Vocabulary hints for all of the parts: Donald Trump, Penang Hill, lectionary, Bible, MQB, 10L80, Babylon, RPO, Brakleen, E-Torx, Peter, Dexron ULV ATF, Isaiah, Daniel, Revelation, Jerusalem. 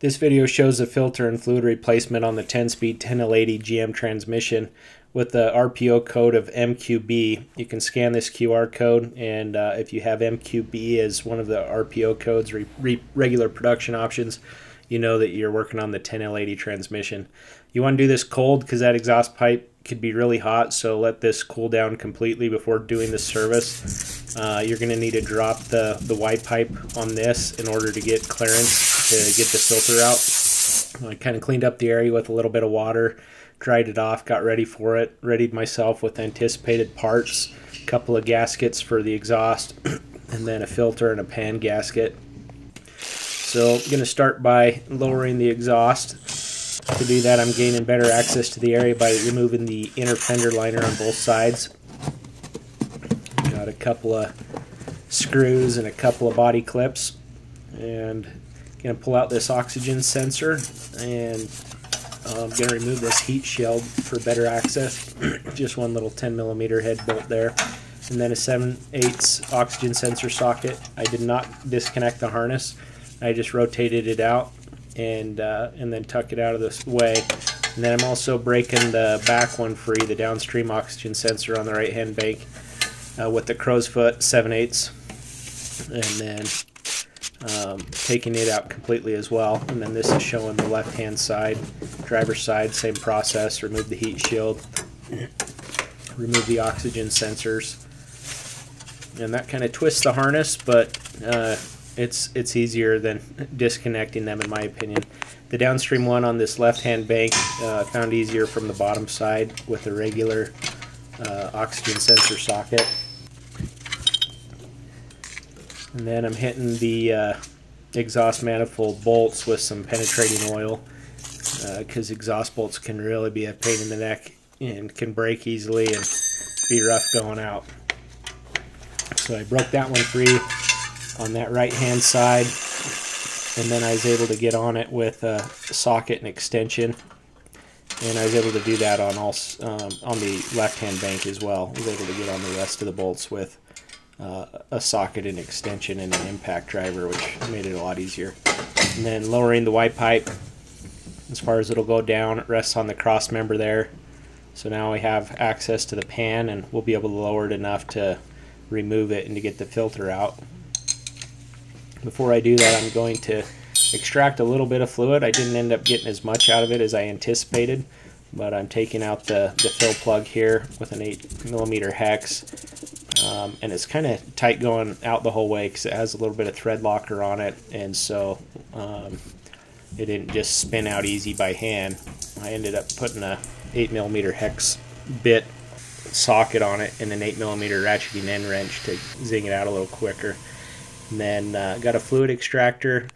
This video shows the filter and fluid replacement on the 10-speed 10L80 GM transmission with the RPO code of MQB. You can scan this QR code, and if you have MQB as one of the RPO codes, regular production options, you know that you're working on the 10L80 transmission. You want to do this cold because that exhaust pipe could be really hot, so let this cool down completely before doing the service. You're going to need to drop the Y pipe on this in order to get clearance to get the filter out. I kind of cleaned up the area with a little bit of water, dried it off, got ready for it, readied myself with anticipated parts, a couple of gaskets for the exhaust, and then a filter and a pan gasket. So I'm going to start by lowering the exhaust. To do that, I'm gaining better access to the area by removing the inner fender liner on both sides. Got a couple of screws and a couple of body clips, and I'm going to pull out this oxygen sensor, and I'm going to remove this heat shield for better access. Just one little 10mm head bolt there, and then a 7/8 oxygen sensor socket. I did not disconnect the harness. I just rotated it out and then tuck it out of this way. And then I'm also breaking the back one free, the downstream oxygen sensor on the right hand bank, with the crow's foot 7/8, and then taking it out completely as well. And then this is showing the left hand side, driver's side, same process. Remove the heat shield, remove the oxygen sensors, and that kind of twists the harness, but it's easier than disconnecting them, in my opinion. The downstream one on this left-hand bank, found easier from the bottom side with a regular oxygen sensor socket. And then I'm hitting the exhaust manifold bolts with some penetrating oil, because exhaust bolts can really be a pain in the neck and can break easily and be rough going out. So I broke that one free on that right hand side, and then I was able to get on it with a socket and extension, and I was able to do that on all on the left hand bank as well. I was able to get on the rest of the bolts with a socket and extension and an impact driver, which made it a lot easier. And then lowering the Y pipe, as far as it'll go down, it rests on the cross member there. So now we have access to the pan, and we'll be able to lower it enough to remove it and to get the filter out. Before I do that, I'm going to extract a little bit of fluid. I didn't end up getting as much out of it as I anticipated, but I'm taking out the fill plug here with an 8mm hex, and it's kind of tight going out the whole way because it has a little bit of thread locker on it, and so it didn't just spin out easy by hand. I ended up putting a 8mm hex bit socket on it and an 8mm ratcheting end wrench to zing it out a little quicker. And then got a fluid extractor,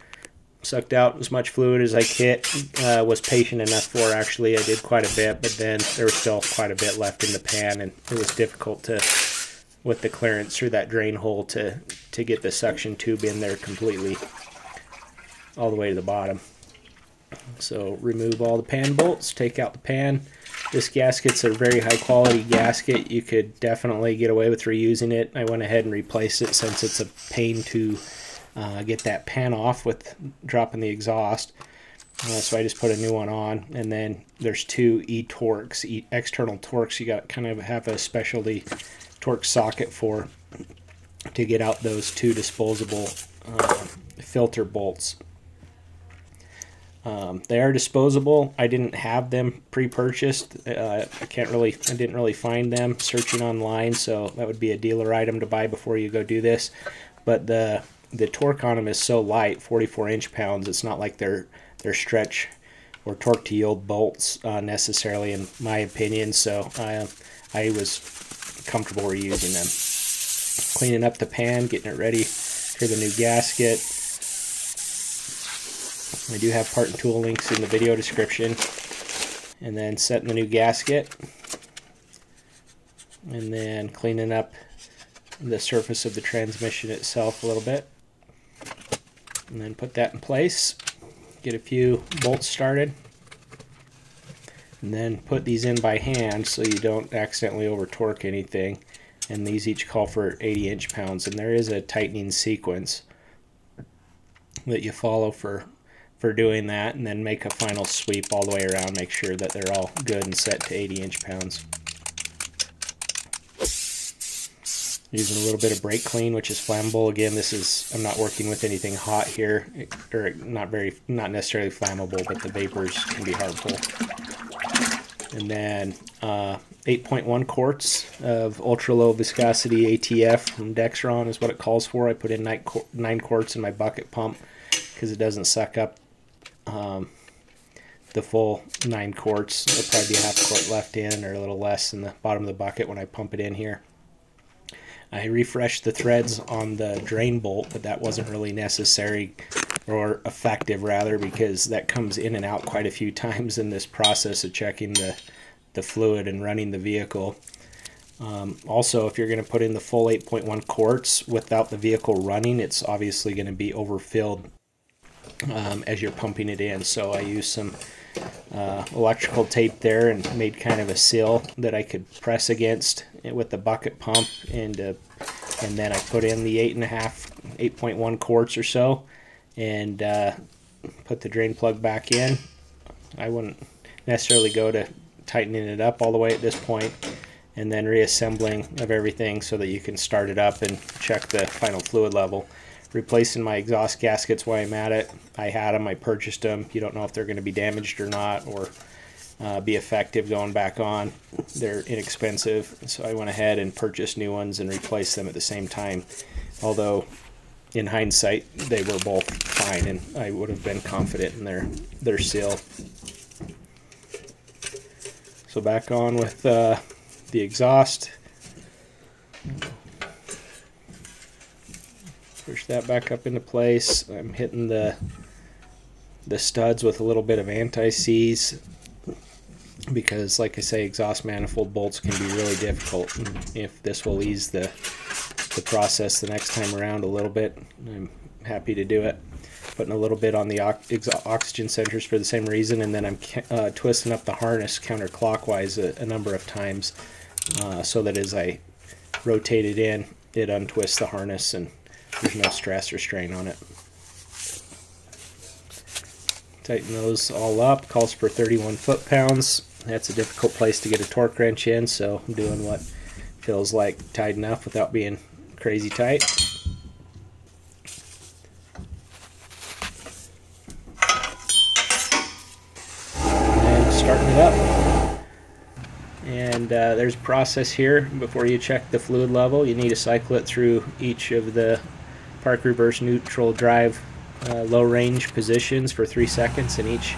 sucked out as much fluid as I could, was patient enough for. Actually, I did quite a bit, but then there was still quite a bit left in the pan, and it was difficult to, with the clearance through that drain hole, to get the suction tube in there completely, all the way to the bottom. So remove all the pan bolts, take out the pan. This gasket's a very high quality gasket. You could definitely get away with reusing it. I went ahead and replaced it since it's a pain to get that pan off with dropping the exhaust. So I just put a new one on, and then there's two E-torques, external torques. You got kind of have a specialty torque socket for to get out those two disposable filter bolts. They are disposable. I didn't have them pre-purchased. I didn't really find them searching online, so that would be a dealer item to buy before you go do this. But the torque on them is so light, 44 inch-pounds. It's not like they're stretch or torque to yield bolts necessarily, in my opinion. So I was comfortable reusing them. Cleaning up the pan, getting it ready for the new gasket. I do have part and tool links in the video description. And then setting the new gasket, and then cleaning up the surface of the transmission itself a little bit, and then put that in place, get a few bolts started, and then put these in by hand so you don't accidentally over torque anything. And these each call for 80 inch-pounds, and there is a tightening sequence that you follow for for doing that, and then make a final sweep all the way around, make sure that they're all good and set to 80 inch-pounds. Using a little bit of brake clean, which is flammable. Again, this is, I'm not working with anything hot here, or not necessarily flammable, but the vapors can be harmful. And then 8.1 quarts of ultra low viscosity ATF from Dexron is what it calls for. I put in 9 quarts in my bucket pump because it doesn't suck up the full 9 quarts. There'll probably be a half quart left in, or a little less in the bottom of the bucket when I pump it in here. I refreshed the threads on the drain bolt, but that wasn't really necessary, or effective rather, because that comes in and out quite a few times in this process of checking the fluid and running the vehicle. Also, if you're going to put in the full 8.1 quarts without the vehicle running, it's obviously going to be overfilled as you're pumping it in. So I used some electrical tape there and made kind of a seal that I could press against with the bucket pump, and then I put in the 8.1 quarts or so, and put the drain plug back in. I wouldn't necessarily go to tightening it up all the way at this point, and then reassembling of everything so that you can start it up and check the final fluid level. Replacing my exhaust gaskets while I'm at it. I had them, I purchased them. You don't know if they're going to be damaged or not, or be effective going back on. They're inexpensive, so I went ahead and purchased new ones and replaced them at the same time. Although in hindsight they were both fine, and I would have been confident in their seal. So back on with the exhaust. Push that back up into place. I'm hitting the studs with a little bit of anti-seize, because like I say, exhaust manifold bolts can be really difficult. If this will ease the process the next time around a little bit, I'm happy to do it. Putting a little bit on the oxygen sensors for the same reason, and then I'm twisting up the harness counterclockwise a number of times, so that as I rotate it in, it untwists the harness and there's no stress or strain on it. Tighten those all up. Calls for 31 foot-pounds. That's a difficult place to get a torque wrench in, so I'm doing what feels like tight enough without being crazy tight. And starting it up. And there's a process here. Before you check the fluid level, you need to cycle it through each of the park, reverse, neutral, drive, low range positions for 3 seconds in each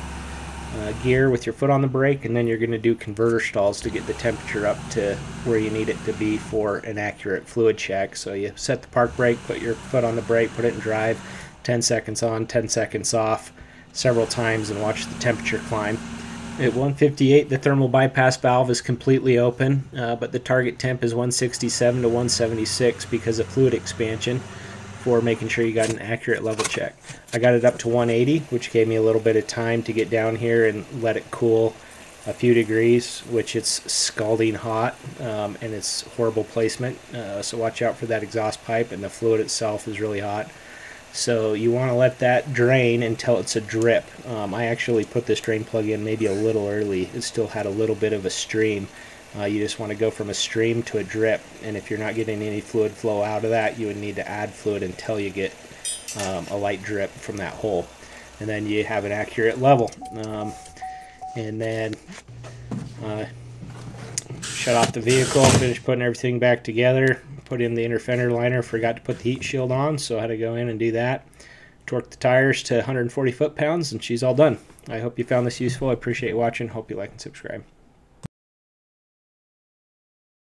gear with your foot on the brake, and then you're going to do converter stalls to get the temperature up to where you need it to be for an accurate fluid check. So you set the park brake, put your foot on the brake, put it in drive, 10 seconds on, 10 seconds off several times, and watch the temperature climb. At 158, the thermal bypass valve is completely open, but the target temp is 167 to 176 because of fluid expansion, for making sure you got an accurate level check. I got it up to 180, which gave me a little bit of time to get down here and let it cool a few degrees, which it's scalding hot, and it's horrible placement, so watch out for that exhaust pipe, and the fluid itself is really hot. So you want to let that drain until it's a drip. I actually put this drain plug in maybe a little early. It still had a little bit of a stream. You just want to go from a stream to a drip, and if you're not getting any fluid flow out of that, you would need to add fluid until you get a light drip from that hole, and then you have an accurate level. And then shut off the vehicle, finish putting everything back together, put in the inner fender liner. Forgot to put the heat shield on, so I had to go in and do that. Torque the tires to 140 foot-pounds, and she's all done. I hope you found this useful. I appreciate you watching. Hope you like and subscribe.